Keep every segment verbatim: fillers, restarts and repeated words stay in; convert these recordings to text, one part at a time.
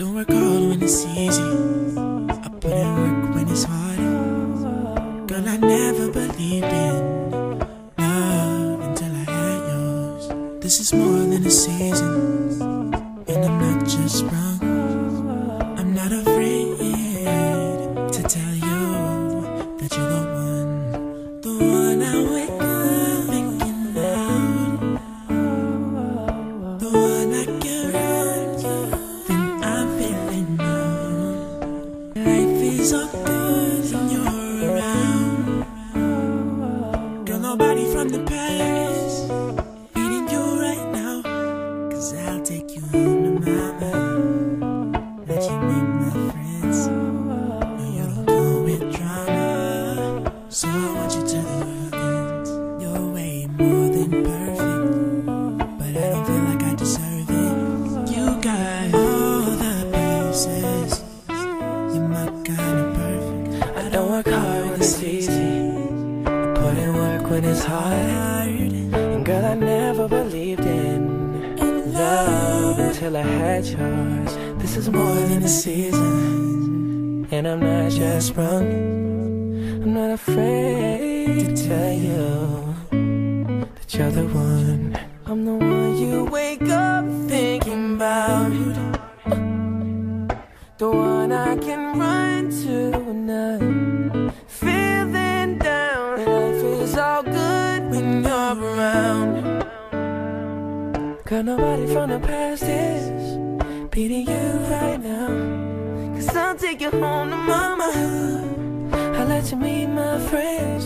don't work hard when it's easy. I put in work when it's hard. Girl, I never believed in love until I had yours. This is more than a season, and I'm not just wrong. I'm not afraid to tell you that you're the one, the one I wake up thinking about, the one I can run when I'm feeling down. Life is all good when you're around. Girl, nobody from the past beating you right now, 'cause I'll take you home to mama. Let you meet my friends, and you don't go with drama. So I want you to do it. You're way more than perfect, but I don't feel like I deserve it. You got all the pieces, you're my kind of perfect. I don't work hard when it's easy, I put in work when it's hard. And girl, I never believed in love until I had yours. This is more than a season, and I'm not just wrong. I'm not afraid to tell you that you're the one. I'm the one you wake up thinking about, the one I can run to when I'm feeling down. Life is all good when you're around. Got nobody from the past is beating you right now, 'cause I'll take you home to mama. I let you meet my friends,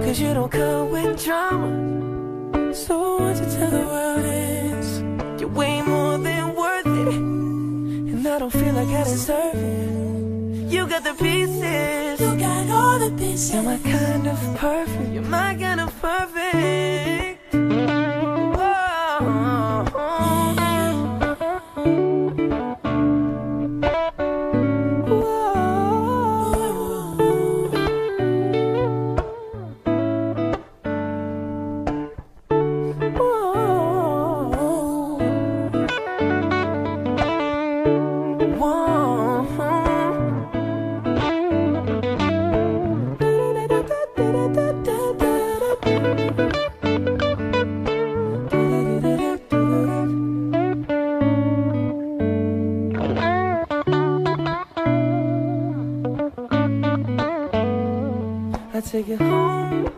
'cause you don't come with drama. So what you tell the world is, you're way more than worth it, and I don't feel like I deserve it. You got the pieces, you got all the pieces. You're my kind of perfect, you're my kind of perfect. Take it home.